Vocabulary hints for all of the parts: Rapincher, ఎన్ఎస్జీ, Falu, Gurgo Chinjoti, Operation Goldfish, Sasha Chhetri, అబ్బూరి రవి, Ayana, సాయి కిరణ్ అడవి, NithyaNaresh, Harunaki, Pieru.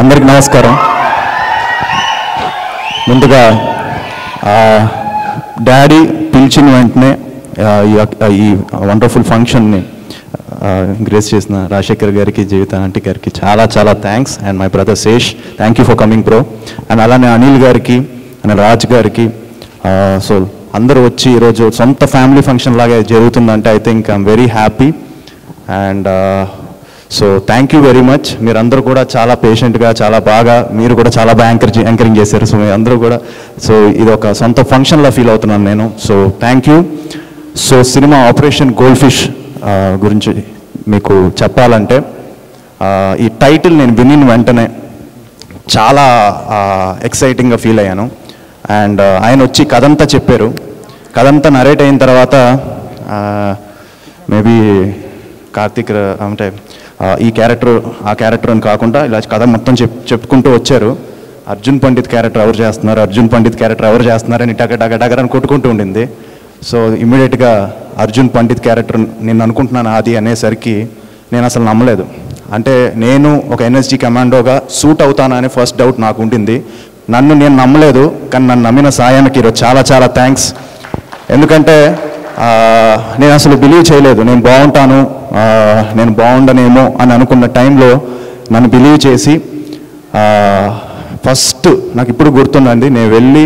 అందరికీ నమస్కారం. ముందుగా డాడీ పిలిచిన వెంటనే ఈ వండర్ఫుల్ ఫంక్షన్ని గ్రేస్ చేసిన రాజశేఖర్ గారికి, జీవిత ఆంటీ గారికి చాలా చాలా thanks. And my brother Sesh, thank you for coming bro. And అలానే అనిల్ గారికి అండ్ రాజ్ గారికి, సో అందరూ వచ్చి ఈరోజు సొంత ఫ్యామిలీ ఫంక్షన్ లాగా జరుగుతుందంటే I think I'm very happy. And so thank you very much. మీరందరూ కూడా చాలా పేషెంట్గా, చాలా బాగా, మీరు కూడా చాలా బాగా యాంకరింగ్ చేశారు. సో మీ అందరూ కూడా, సో ఇది ఒక సొంత ఫంక్షన్లా ఫీల్ అవుతున్నాను నేను. So thank you. So cinema Operation gold fish గురించి మీకు చెప్పాలంటే, ఈ టైటిల్ నేను వినిన వెంటనే చాలా ఎక్సైటింగ్గా ఫీల్ అయ్యాను. అండ్ ఆయన వచ్చి కథంతా చెప్పారు. కథంతా నరేట్ అయిన తర్వాత మేబీ కార్తిక్ అంటే ఈ క్యారెక్టర్ ఆ క్యారెక్టర్ అని కాకుండా ఇలా కథ మొత్తం చెప్పుకుంటూ వచ్చారు. అర్జున్ పండిత్ క్యారెక్టర్ ఎవరు చేస్తున్నారు, అర్జున్ పండిత్ క్యారెక్టర్ ఎవరు చేస్తున్నారని టగటగటగరని కొట్టుకుంటూ ఉండింది. సో ఇమ్మీడియట్గా అర్జున్ పండిత్ క్యారెక్టర్ నేను అనుకుంటున్నాను అది అనేసరికి నేను అసలు నమ్మలేదు. అంటే నేను ఒక ఎన్ఎస్జీ కమాండోగా సూట్ అవుతానని ఫస్ట్ డౌట్ నాకు ఉండింది. నన్ను నేను నమ్మలేదు, కానీ నన్ను నమ్మిన సాయానికి ఈరోజు చాలా చాలా థ్యాంక్స్. ఎందుకంటే నేను అసలు బిలీవ్ చేయలేదు, నేను బాగుంటాను, నేను బాగుండనేమో అని అనుకున్న టైంలో నన్ను బిలీవ్ చేసి, ఫస్ట్ నాకు ఇప్పుడు గుర్తుందండి, నేను వెళ్ళి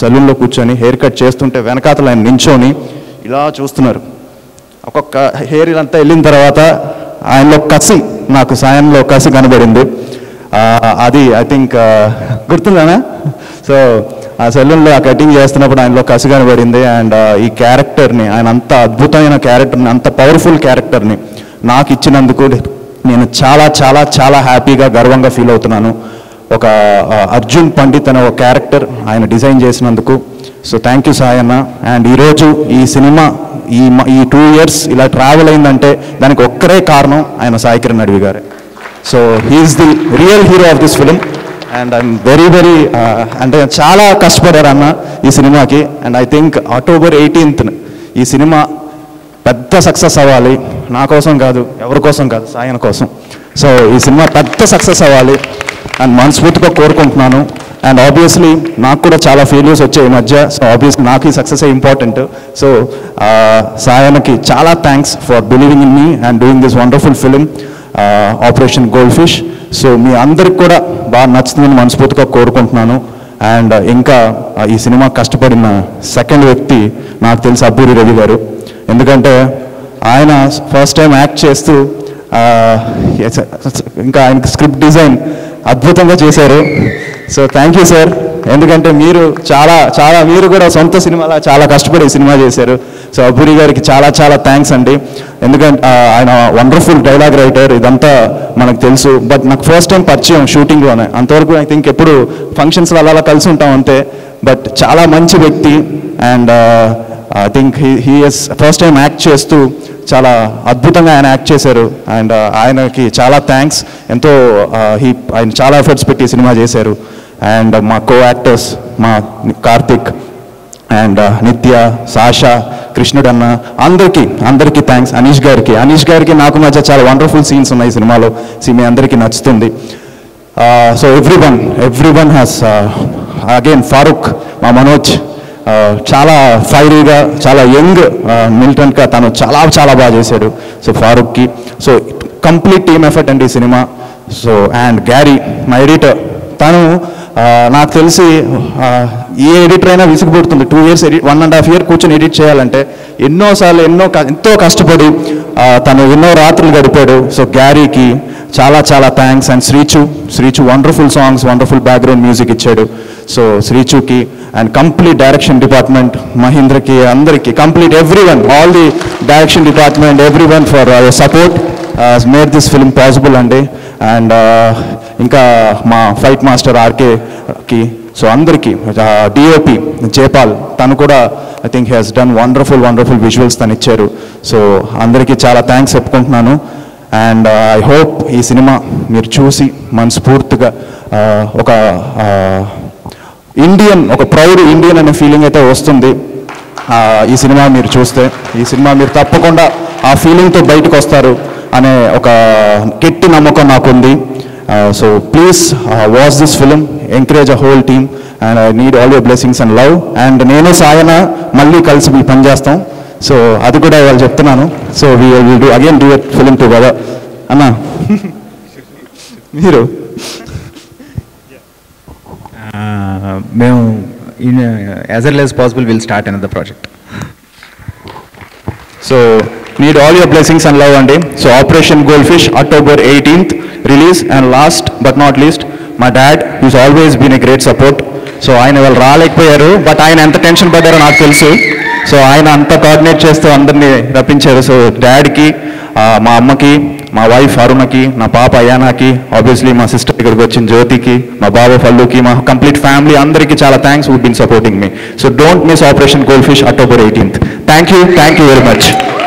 సెలూన్లో కూర్చొని హెయిర్ కట్ చేస్తుంటే వెనకాతలు ఆయన నించోని ఇలా చూస్తున్నారు. ఒక్కొక్క హెయిర్ అంతా వెళ్ళిన తర్వాత ఆయనలో కసి, నాకు సాయంలో కసి కనబడింది. అది ఐ థింక్ గుర్తుందానా. సో ఆ సెలూన్లో ఆ కటింగ్ చేస్తున్నప్పుడు ఆయనలో కసి కనబడింది. అండ్ ఈ క్యారెక్టర్ని, ఆయన అంత అద్భుతమైన క్యారెక్టర్ని, అంత పవర్ఫుల్ క్యారెక్టర్ని నాకు ఇచ్చినందుకు నేను చాలా చాలా చాలా హ్యాపీగా, గర్వంగా ఫీల్ అవుతున్నాను. ఒక అర్జున్ పండిత్ అనే ఒక క్యారెక్టర్ ఆయన డిజైన్ చేసినందుకు. So thank you Sayanna. And ఈరోజు ఈ సినిమా ఈ 2 years ఇలా ట్రావెల్ అయిందంటే దానికి ఒక్కరే కారణం, ఆయన సాయి కిరణ్ అడవి గారే. So he's the real hero of this film. And I'm very very అంటే చాలా కష్టపడ్డారు అన్న ఈ సినిమాకి. And I think October 18th ఈ సినిమా పెద్ద సక్సెస్ అవ్వాలి. నా కోసం కాదు, ఎవరి కోసం కాదు, సాయన కోసం. సో ఈ సినిమా పెద్ద సక్సెస్ అవ్వాలి అండ్ మనస్ఫూర్తిగా కోరుకుంటున్నాను. అండ్ ఆబ్వియస్లీ నాకు కూడా చాలా ఫెయిల్యూర్స్ వచ్చాయి ఈ మధ్య. సో ఆబ్వియస్లీ నాకు ఈ సక్సెస్ ఇంపార్టెంట్. సో సాయనకి చాలా thanks for believing in me and doing this wonderful film Operation gold fish. So మీ అందరికి కూడా బాగా నచ్చుతుందని మనస్ఫూర్తిగా కోరుకుంటున్నాను. అండ్ ఇంకా ఈ సినిమా కష్టపడిన సెకండ్ వ్యక్తి నాకు తెలిసి అబ్బూరి రవి గారు. ఎందుకంటే ఆయన ఫస్ట్ టైం యాక్ట్ చేస్తూ ఇంకా ఆయనకి స్క్రిప్ట్ డిజైన్ అద్భుతంగా చేశారు. So thank you sir. ఎందుకంటే మీరు చాలా చాలా మీరు కూడా సొంత సినిమాలా చాలా కష్టపడి సినిమా చేశారు. సో అబ్బూరి గారికి చాలా చాలా థ్యాంక్స్ అండి. ఎందుకంటే ఆయన వండర్ఫుల్ డైలాగ్ రైటర్, ఇదంతా మనకు తెలుసు. బట్ నాకు ఫస్ట్ టైం పరిచయం షూటింగ్లోనే, అంతవరకు ఐ థింక్ ఎప్పుడు ఫంక్షన్స్లో అలా కలిసి ఉంటాం అంతే. బట్ చాలా మంచి వ్యక్తి. And I think he is first time act చేస్తూ చాలా అద్భుతంగా ఆయన యాక్ట్ చేశారు. అండ్ ఆయనకి చాలా థ్యాంక్స్. ఎంతో ఆయన చాలా ఎఫర్ట్స్ పెట్టి సినిమా చేశారు. అండ్ మా కో యాక్టర్స్, మా కార్తిక్ అండ్ నిత్య, సాషా, కృష్ణ డన్నా, అందరికీ థ్యాంక్స్. అనీష్ గారికి నాకు మధ్య చాలా వండర్ఫుల్ సీన్స్ ఉన్నాయి సినిమాలో. మీ అందరికీ నచ్చుతుంది. So everyone has again Farooq, మా మనోజ్ చాలా ఫైరీగా, చాలా యంగ్ మిలిటెంట్గా తను చాలా చాలా బాగా చేశాడు. సో ఫారూక్కి సో కంప్లీట్ టీమ్ ఎఫర్ట్ అండి ఈ సినిమా. సో అండ్ గ్యారీ మా ఎడిటర్, తను నాకు తెలిసి ఏ ఎడిటర్ అయినా విసుగుపడుతుంది. 2 years ఎడిట్, 1.5 years కూర్చొని ఎడిట్ చేయాలంటే ఎన్నోసార్లు ఎంతో కష్టపడి తను ఎన్నో రాత్రులు గడిపాడు. సో గ్యారీకి చాలా చాలా thanks. And Srichu wonderful songs, wonderful background music ఇచ్చాడు. సో శ్రీచూకి అండ్ కంప్లీట్ డైరెక్షన్ డిపార్ట్మెంట్, మహేంద్రకి, అందరికీ, complete everyone, all the direction department, everyone for your support made this film possible అండి. అండ్ ఇంకా మా ఫైట్ మాస్టర్ ఆర్కేకి, సో అందరికీ, డిఓపి జయపాల్, తను కూడా I think he has done wonderful visuals తను ఇచ్చారు. సో అందరికీ చాలా థ్యాంక్స్ చెప్పుకుంటున్నాను. అండ్ ఐ హోప్ ఈ సినిమా మీరు చూసి మనస్ఫూర్తిగా ఒక ఇండియన్, ఒక ప్రౌడ్ ఇండియన్ అనే ఫీలింగ్ అయితే వస్తుంది ఈ సినిమా మీరు చూస్తే. ఈ సినిమా మీరు తప్పకుండా ఆ ఫీలింగ్తో బయటకు వస్తారు అనే ఒక గట్టి నమ్మకం నాకుంది. So please watch this film, encourage the whole team, and I need all your blessings and love. And Nene Sayana Malli Kalsi Bhi Panjastam. So Adu Kuda Ival Cheptunanu. So we will do again do a film together. Anna. Hero. As early as possible, we'll start another project. So need all your blessings and love and aim. So Operation Goldfish, October 18th release. And last but not least, my dad, who's always been a great support. So I never rallied Pieru, but I am tension by the Nathilsu. So I am coordinate chest on the Rapincher. So dad ki, my amma ki, my wife Harunaki, my papa Ayana ki, obviously my sister Gurgo Chinjoti ki, my baba Falu ki, my complete family, andariki chala thanks who've been supporting me. So don't miss Operation Goldfish October 18th. Thank you very much.